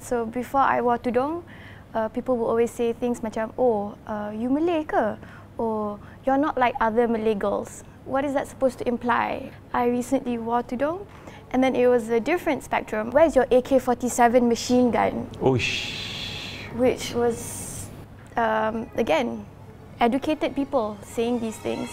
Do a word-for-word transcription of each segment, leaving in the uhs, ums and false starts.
So before I wore tudung, uh, people would always say things macam, oh, uh, you Malay ke? Or you're not like other Malay girls. What is that supposed to imply? I recently wore tudung, and then it was a different spectrum. Where's your A K forty-seven machine gun? Oish. Which was, um, again, educated people saying these things.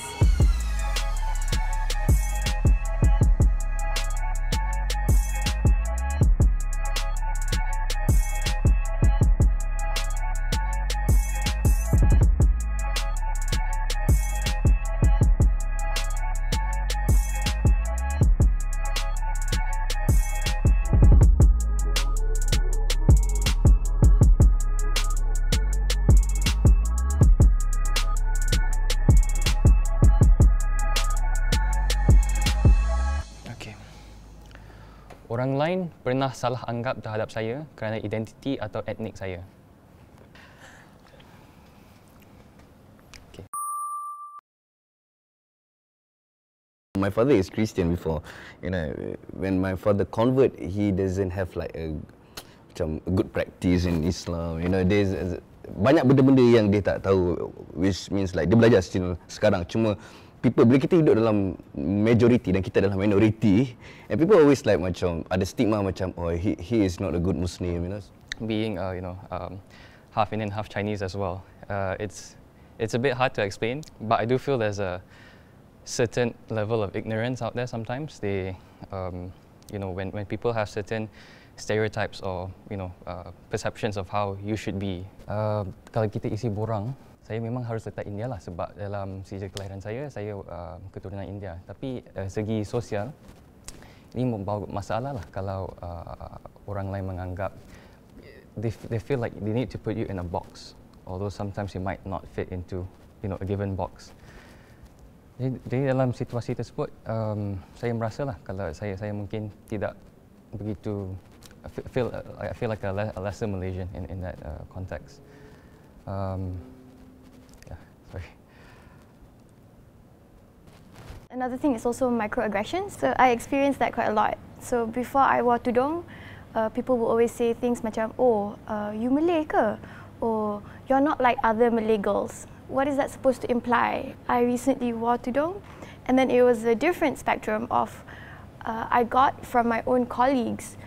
Orang lain pernah salah anggap terhadap saya kerana identiti atau etnik saya. Okay. My father is Christian before. You know, when my father convert, he doesn't have like a, macam a good practice in Islam. You know, there's banyak benda-benda yang dia tak tahu, which means like dia belajar still sekarang. Cuma people, bila kita hidup dalam majority dan kita dalam minority, and people always like macam ada stigma macam, oh, he, he is not a good Muslim, you know. Being uh, you know um, half Indian, half Chinese as well, uh, it's it's a bit hard to explain. But I do feel there's a certain level of ignorance out there sometimes. They, um, you know, when when people have certain stereotypes or you know uh, perceptions of how you should be. Uh, kalau kita isi borang. Saya memang harus letak India lah sebab dalam sijil kelahiran saya, saya uh, keturunan India. Tapi dari uh, segi sosial, ini membawa masalah lah kalau uh, orang lain menganggap, they, they feel like they need to put you in a box. Although sometimes you might not fit into you know, a given box. Jadi, jadi dalam situasi tersebut, um, saya merasa lah kalau saya, saya mungkin tidak begitu, I feel, I feel like a, le a lesser Malaysian in, in that uh, context. Um, Sorry. Another thing is also microaggressions. So I experienced that quite a lot. So before I wore tudung, uh, people would always say things macam, oh, uh, you Malay ke? Or you're not like other Malay girls. What is that supposed to imply? I recently wore tudung, and then it was a different spectrum of, uh, I got from my own colleagues,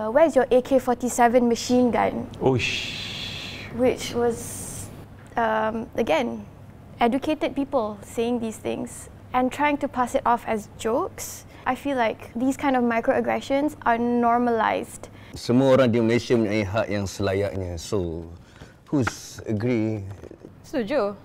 uh, where's your A K forty-seven machine gun? Oish. Which was, um, again, educated people saying these things and trying to pass it off as jokes. I feel like these kind of microaggressions are normalized. Semua orang di Malaysia mempunyai hak yang selayaknya. So, who's agree? Setuju.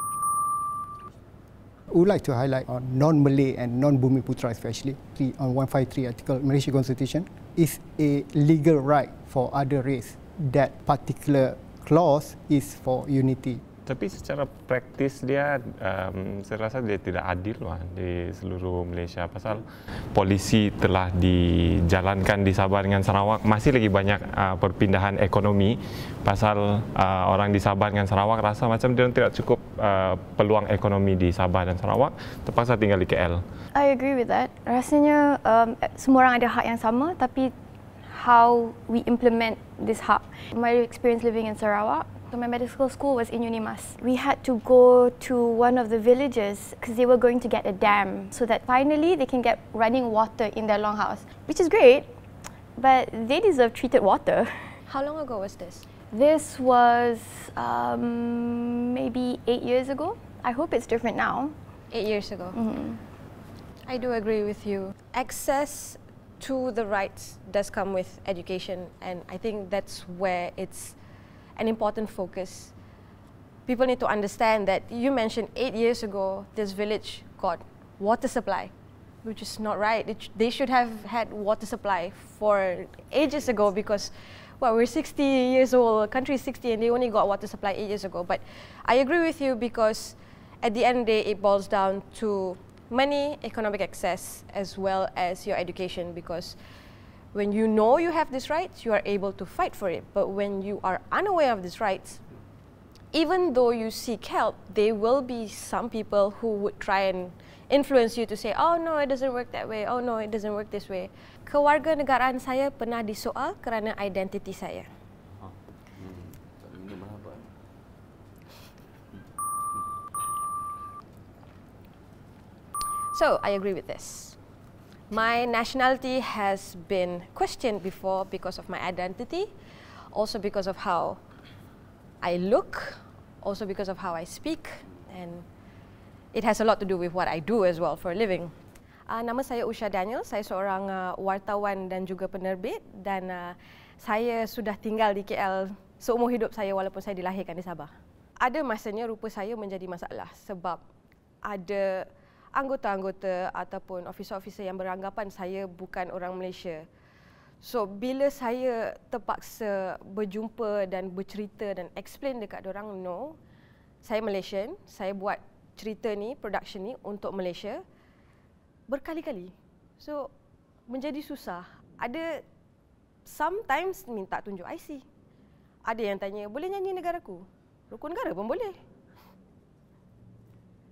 I would like to highlight on non-Malay and non-Bumi Putra especially. On one five three article Malaysia Constitution is a legal right for other race. That particular clause is for unity. Tapi secara praktis dia, um, saya rasa dia tidak adil lah di seluruh Malaysia. Pasal polisi telah dijalankan di Sabah dengan Sarawak, masih lagi banyak uh, perpindahan ekonomi. Pasal uh, orang di Sabah dengan Sarawak rasa macam dia tidak cukup uh, peluang ekonomi di Sabah dan Sarawak, terpaksa tinggal di K L. I agree with that. Rasanya um, semua orang ada hak yang sama, tapi how we implement this hak. My experience living in Sarawak, so my medical school was in Unimas. We had to go to one of the villages because they were going to get a dam so that finally they can get running water in their longhouse, which is great, but they deserve treated water. How long ago was this? This was um, maybe eight years ago. I hope it's different now. Eight years ago. Mm-hmm. I do agree with you. Access to the rights does come with education, and I think that's where it's an important focus. People need to understand that you mentioned eight years ago this village got water supply, which is not right. It sh they should have had water supply for ages ago because, well, we're sixty years old, the country is sixty and they only got water supply eight years ago. But I agree with you because at the end of the day it boils down to money, economic access, as well as your education, because when you know you have these rights, you are able to fight for it. But when you are unaware of these rights, even though you seek help, there will be some people who would try and influence you to say, oh no, it doesn't work that way, oh no, it doesn't work this way. Kewarganegaraan saya pernah disoal kerana identiti saya. Huh. Hmm. Tak ada minum mahal apa. So, I agree with this. My nationality has been questioned before because of my identity, also because of how I look, also because of how I speak, and it has a lot to do with what I do as well for a living. Uh, nama saya Usha Daniel, saya seorang uh, wartawan dan juga penerbit, dan uh, saya sudah tinggal di K L seumur hidup saya walaupun saya dilahirkan di Sabah. Ada masanya rupa saya menjadi masalah sebab ada anggota-anggota ataupun officer-officer yang beranggapan saya bukan orang Malaysia. So, bila saya terpaksa berjumpa dan bercerita dan explain dekat dorang, no, saya Malaysian, saya buat cerita ni, production ni untuk Malaysia berkali-kali. So, menjadi susah. Ada sometimes minta tunjuk I C. Ada yang tanya, boleh nyanyi negaraku? Rukun negara pun boleh.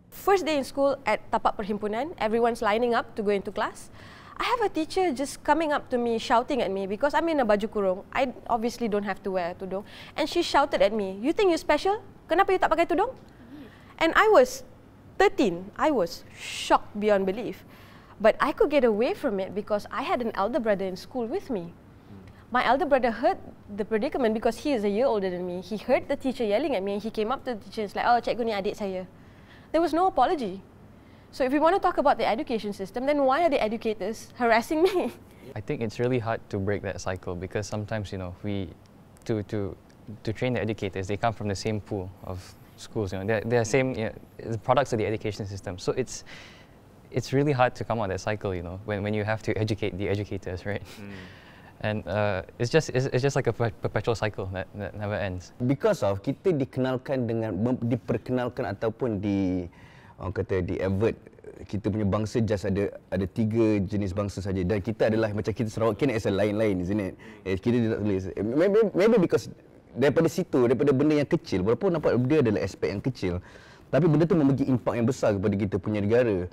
First day in school at Tapak Perhimpunan, everyone's lining up to go into class. I have a teacher just coming up to me, shouting at me because I'm in a baju kurung. I obviously don't have to wear tudung. And she shouted at me, you think you special? Kenapa you tak pakai tudung? And I was thirteen. I was shocked beyond belief. But I could get away from it because I had an elder brother in school with me. My elder brother heard the predicament because he is a year older than me. He heard the teacher yelling at me and he came up to the teacher and was like, oh, cikgu ni adik saya. There was no apology. So if we want to talk about the education system, then why are the educators harassing me? I think it's really hard to break that cycle because sometimes, you know, we to to to train the educators, they come from the same pool of schools, you know, they're, they're same, you know, the products of the education system. So it's it's really hard to come out of that cycle, you know, when when you have to educate the educators, right? Mm. And uh, it's just it's, it's just like a perpetual cycle that, that never ends. Because of kita dikenalkan dengan diperkenalkan ataupun di orang kata di advert, kita punya bangsa just ada ada tiga jenis bangsa saja dan kita adalah macam kita Sarawak kan as a lain-lain, isn't it? Kita tidak tulis. Maybe, maybe because daripada situ, daripada benda yang kecil, walaupun nampak dia adalah aspek yang kecil, tapi benda tu memberi impak yang besar kepada kita punya negara.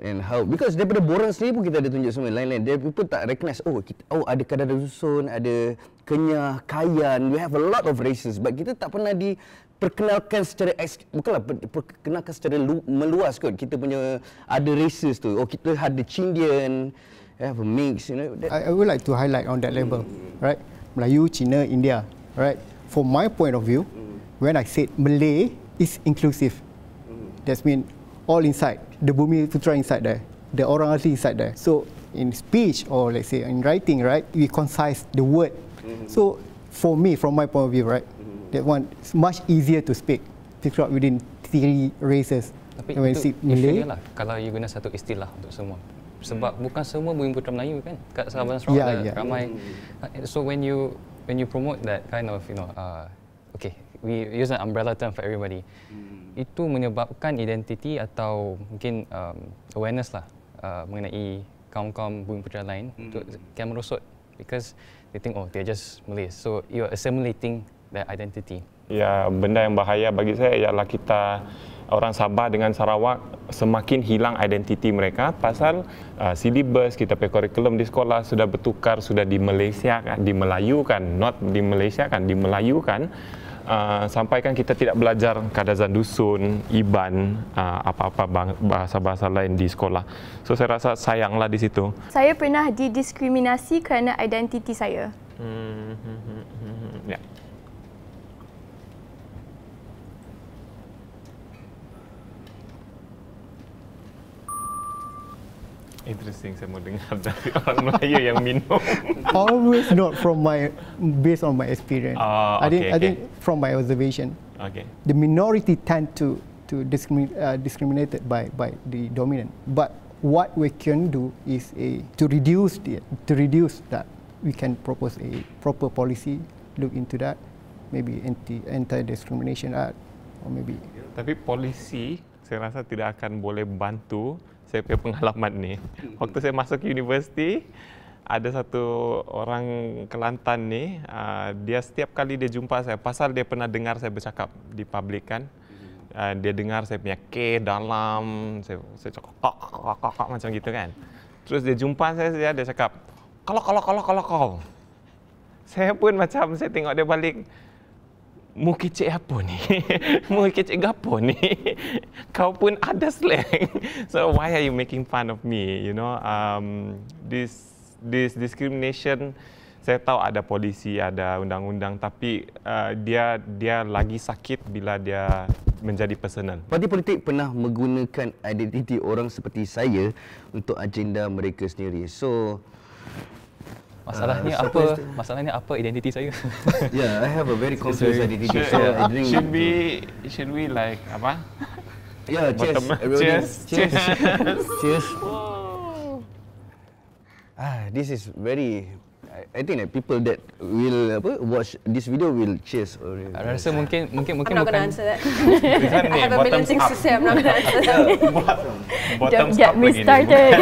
And how, because daripada borang sendiri pun kita ada tunjuk semua lain-lain. Dia pun tak recognize, oh, kita, oh ada Kadar Dusun, ada Kenyah, Kayan, we have a lot of races. But kita tak pernah diperkenalkan secara, bukanlah perkenalkan secara lu, meluas kot. Kita punya ada races tu, oh kita ada Chindian, we have a mix, you know. I, I would like to highlight on that label, mm. right? Melayu, Cina, India, right? From my point of view, mm. when I said Malay is inclusive, mm. that means all inside. The Bumi Putra inside there, the orang asli inside there. So in speech or let's say in writing, right, we concise the word. Mm-hmm. So for me, from my point of view, right, mm-hmm. that one is much easier to speak, pick up within three races. Tapi when itu Malay, lah, kalau you guna satu istilah untuk semua. Sebab bukan semua Bumi Putra Melayu kan, kat Sabah dan Sarawak yeah, yeah. ramai. Mm-hmm. So when you when you promote that kind of, you know, uh, okay, we use an umbrella term for everybody. Mm-hmm. Itu menyebabkan identiti atau mungkin um, awareness lah uh, mengenai kaum-kaum Bumi Putra lain untuk mm. kian merosot because they think, oh, they're just Malays. So, you're assimilating their identity. Ya, benda yang bahaya bagi saya ialah kita orang Sabah dengan Sarawak semakin hilang identiti mereka pasal uh, silibus, kita punya kurikulum di sekolah sudah bertukar, sudah di Malaysia kan, di Melayukan, not di Malaysia kan, di Melayukan. Uh, sampaikan kita tidak belajar kadazan dusun, iban, apa-apa uh, bahasa-bahasa lain di sekolah. So saya rasa sayanglah di situ. Saya pernah didiskriminasi kerana identiti saya. Hmm, hmm, hmm, hmm, ya. Interesting, saya mau dengar dari orang Melayu yang minum. Always not from my, based on my experience. Uh, I, okay, think, okay. I think from my observation, okay. the minority tend to to discrimin, uh, discriminated by by the dominant. But what we can do is a to reduce the, to reduce that. We can propose a proper policy. Look into that, maybe anti anti discrimination act, or maybe. Tapi polisi, saya rasa tidak akan boleh bantu. Saya punya pengalaman ni. Waktu saya masuk universiti, ada satu orang Kelantan ni, uh, dia setiap kali dia jumpa saya, pasal dia pernah dengar saya bercakap di public kan, uh, dia dengar saya punya K dalam, saya, saya cakap kok, kok, kok, kok, macam gitu kan. Terus dia jumpa saya, dia, dia cakap, kalau, kalau, kalau, kalau, kalau. Saya pun macam, saya tengok dia balik, mu kecik apa ni? Mu kecik gapo ni? Kau pun ada slang. So why are you making fun of me? You know, um, this this discrimination. Saya tahu ada polisi, ada undang-undang, tapi uh, dia dia lagi sakit bila dia menjadi personal. Parti politik pernah menggunakan identiti orang seperti saya untuk agenda mereka sendiri. So masalahnya uh, apa? Masalahnya apa identiti saya? Yeah, I have a very confused identity. Should, so yeah. I drink. Should we, should we like apa? Yeah, cheers, cheers, cheers, cheers, cheers. Ah, this is very. I, I think that people that will apa, watch this video will cheers. Already. I rasa mungkin mungkin mungkin. I'm not gonna answer that. I have a million things to say. I'm not gonna answer that. Don't get me started.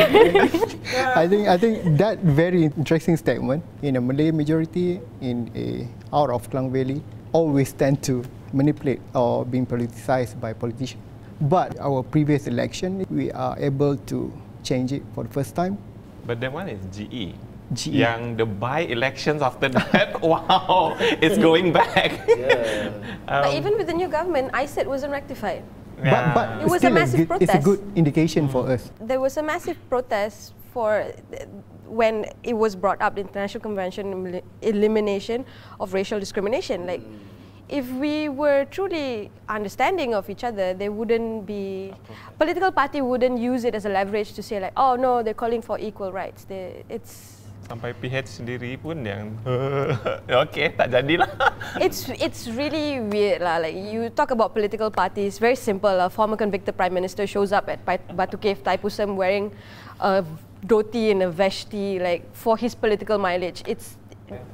I think I think that very interesting statement in a Malay majority in a out of Klang Valley always tend to manipulate or being politicized by politicians. But our previous election, we are able to change it for the first time. But that one is G E. G E. Yang the by elections after that, wow, it's going back. Yeah. um, but even with the new government, I S E T wasn't rectified. Yeah. But, but it was a massive a good, protest. It's a good indication for us. There was a massive protest for when it was brought up, the International Convention Elimination of Racial Discrimination. Like, if we were truly understanding of each other, they wouldn't be, political party wouldn't use it as a leverage to say like, oh no, they're calling for equal rights. They, it's sampai P H sendiri pun yang okay, tak jadilah. It's it's really weird lah. Like you talk about political parties, very simple. A former convicted prime minister shows up at Batu Caves, Taipusam, wearing a dhoti and a vashti, like for his political mileage. It's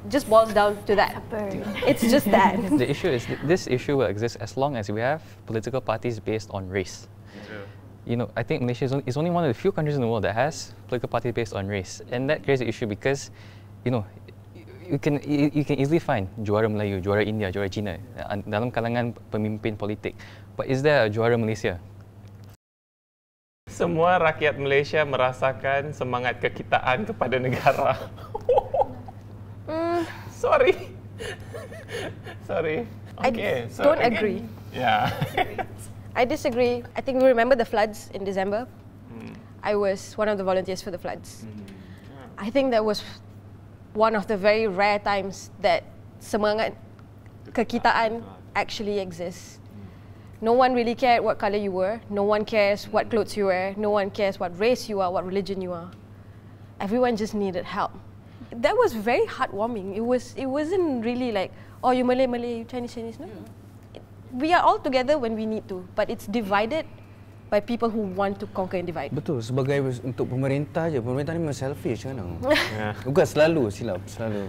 just boils down to that. It's just that. The issue is this issue will exist as long as we have political parties based on race. Yeah. You know, I think Malaysia is only one of the few countries in the world that has political parties based on race, and that creates an issue because, you know, you can you can easily find Johor Melayu, Johor India, Johor China dalam kalangan pemimpin politik, but is there a Johor Malaysia? Semua rakyat Malaysia merasakan semangat kekitaan kepada negara. mm. Sorry, sorry. Okay, I so don't again, agree. Yeah. I disagree. I think we remember the floods in December. Mm. I was one of the volunteers for the floods. Mm. Yeah. I think that was one of the very rare times that semangat kekitaan actually exists. Mm. No one really cared what colour you were. No one cares what clothes you wear. No one cares what race you are, what religion you are. Everyone just needed help. That was very heartwarming. It was. It wasn't really like, oh, you Malay, Malay, you Chinese, Chinese. No. Yeah. We are all together when we need to, but it's divided by people who want to conquer and divide. Betul, sebagai untuk pemerintah je, pemerintah ni memang selfish kan? Yeah. Bukan selalu silap, selalu.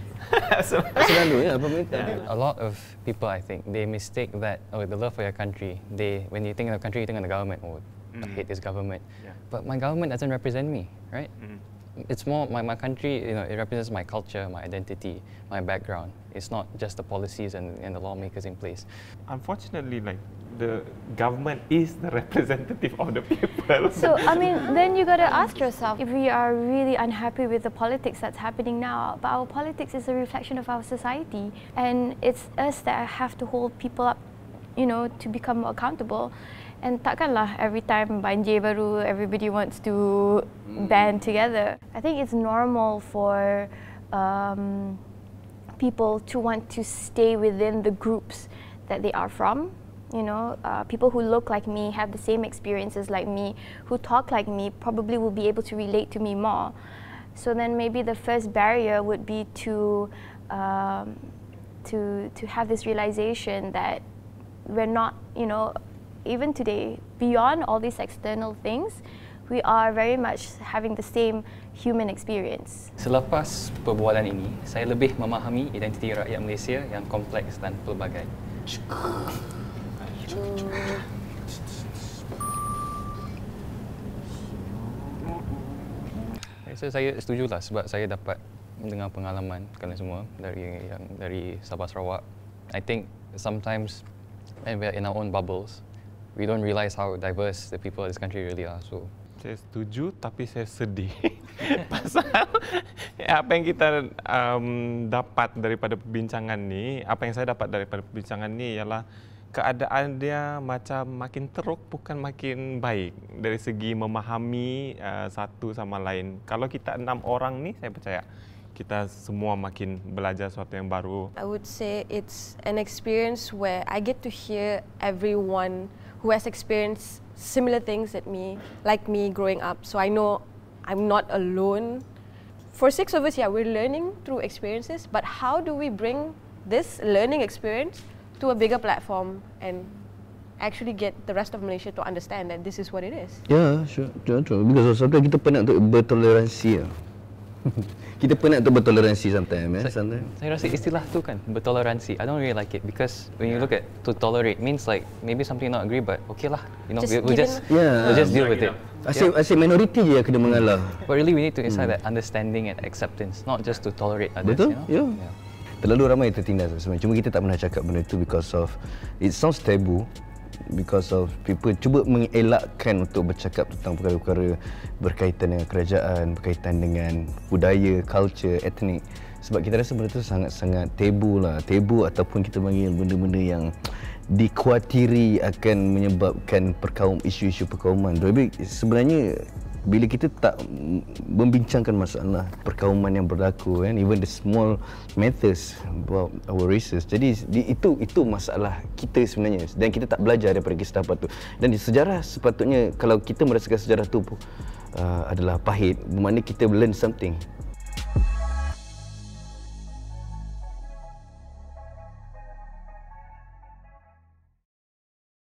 Selalu ya pemerintah. Yeah. A lot of people, I think, they mistake that oh, the love for your country. They when you think of the country, you think of the government. Oh, mm. I hate this government. Yeah. But my government doesn't represent me, right? Mm. It's more my my country. You know, it represents my culture, my identity, my background. It's not just the policies and, and the lawmakers in place. Unfortunately, like the government is the representative of the people. So, I mean, then you got to ask yourself, if we are really unhappy with the politics that's happening now, but our politics is a reflection of our society, and it's us that have to hold people up, you know, to become more accountable. And takkanlah every time banjir baru, everybody wants to band together. I think it's normal for um, people to want to stay within the groups that they are from, you know, uh, people who look like me, have the same experiences like me, who talk like me, probably will be able to relate to me more. So then maybe the first barrier would be to, um, to, to have this realization that we're not, you know, even today, beyond all these external things, we are very much having the same human experience. Selepas perbualan ini, saya lebih memahami identiti rakyat Malaysia yang kompleks dan pelbagai. So, saya setujulah sebab saya dapat mendengar pengalaman kalian semua dari yang dari Sabah Sarawak. I think sometimes when we're in our own bubbles, we don't realise how diverse the people of this country really are. So saya setuju, tapi saya sedih pasal apa yang kita um, dapat daripada perbincangan ni. Apa yang saya dapat daripada perbincangan ni ialah keadaan dia macam makin teruk, bukan makin baik dari segi memahami uh, satu sama lain. Kalau kita enam orang ni, saya percaya kita semua makin belajar sesuatu yang baru. I would say it's an experience where I get to hear everyone who has experienced similar things at me, like me growing up. So I know I'm not alone. For six of us, yeah, we're learning through experiences, but how do we bring this learning experience to a bigger platform and actually get the rest of Malaysia to understand that this is what it is? Yeah, sure, true, true. Because sometimes kita penat untuk bertoleransi. Kita penat untuk bertoleransi sometimes. Eh? So, sometimes. Saya rasa istilah tu kan, bertoleransi. I don't really like it because when you look at to tolerate means like maybe something not agree but okay lah, you know, just we'll, we'll just yeah. we'll just deal with it. Asyik asyik minoriti je yang kena mengalah. But really we need to inside hmm. that understanding and acceptance, not just to tolerate others. Betul? You know? Yeah. yeah. Terlalu ramai tertindas sebenarnya. Cuma kita tak pernah cakap benda itu because of it sounds taboo. Because of people cuba mengelakkan untuk bercakap tentang perkara-perkara berkaitan dengan kerajaan, berkaitan dengan budaya, culture, etnik. Sebab kita rasa benda itu sangat-sangat tabu lah. Tabu ataupun kita panggil benda-benda yang dikhawatiri akan menyebabkan perkaum, isu-isu perkauman. Tapi sebenarnya bila kita tak membincangkan masalah perkauman yang berlaku, and even the small matters about our races, jadi itu itu masalah kita sebenarnya, dan kita tak belajar daripada kisah apa tu. Dan di sejarah sepatutnya kalau kita merasakan sejarah tu uh, adalah pahit, bermakna kita learn something.